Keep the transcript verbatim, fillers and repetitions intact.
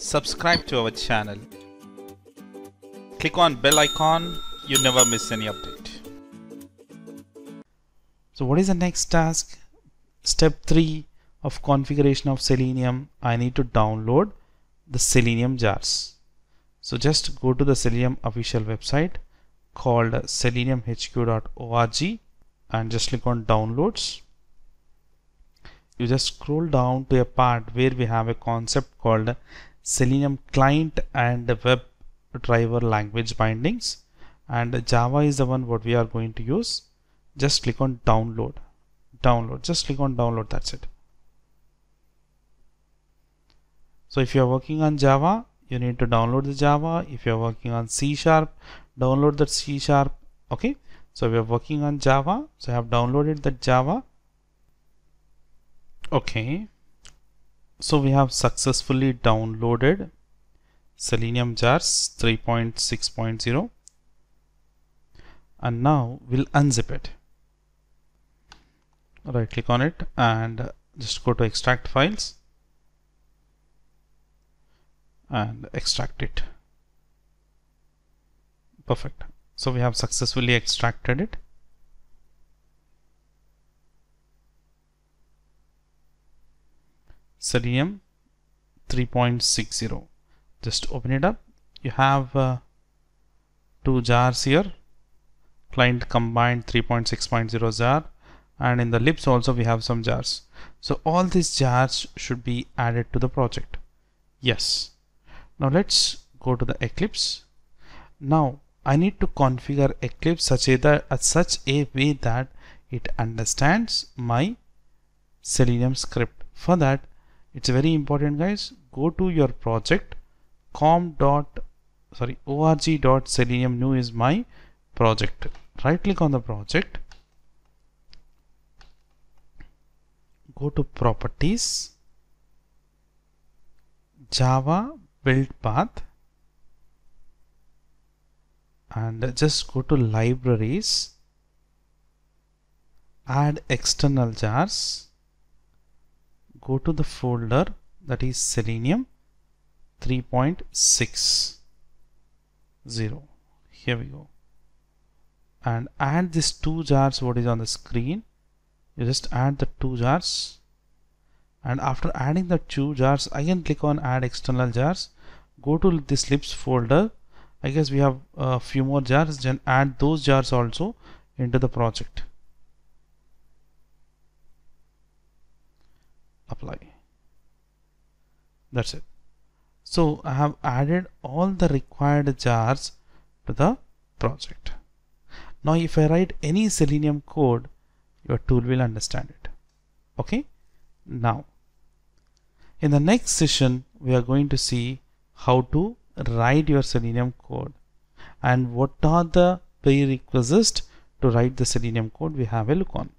subscribe to our channel, click on bell icon, you never miss any update. So what is the next task? Step three of configuration of Selenium, I need to download the Selenium jars. So just go to the Selenium official website called selenium h q dot org and just click on downloads. You just scroll down to a part where we have a concept called Selenium client and web driver language bindings, and Java is the one what we are going to use. Just click on download, download, just click on download, that's it. So if you are working on Java, you need to download the Java. If you are working on C sharp, download the C sharp. Okay, so we are working on Java, so I have downloaded the Java. Okay, so we have successfully downloaded Selenium jars three point six point zero, and now we'll unzip it. Right click on it and just go to extract files and extract it. Perfect. So we have successfully extracted it. Selenium three point six zero. Just open it up. You have uh, two jars here, client combined three point six point zero jar, and in the libs also we have some jars. So all these jars should be added to the project. Yes. Now let's go to the Eclipse. Now I need to configure Eclipse such a, that, uh, such a way that it understands my Selenium script. For that, it's very important, guys. Go to your project, com dot, sorry, org dot selenium new is my project. Right click on the project. Go to properties, Java, build path, and just go to libraries, add external jars, go to the folder that is Selenium three point six zero. Here we go, and add these two jars what is on the screen. You just add the two jars, and after adding the two jars, again click on add external jars, go to this libs folder. I guess we have a few more jars, then add those jars also into the project. Apply. That's it. So I have added all the required jars to the project. Now if I write any Selenium code, your tool will understand it. Okay. Now in the next session, we are going to see how to write your Selenium code and what are the prerequisites to write the Selenium code. We have a look on.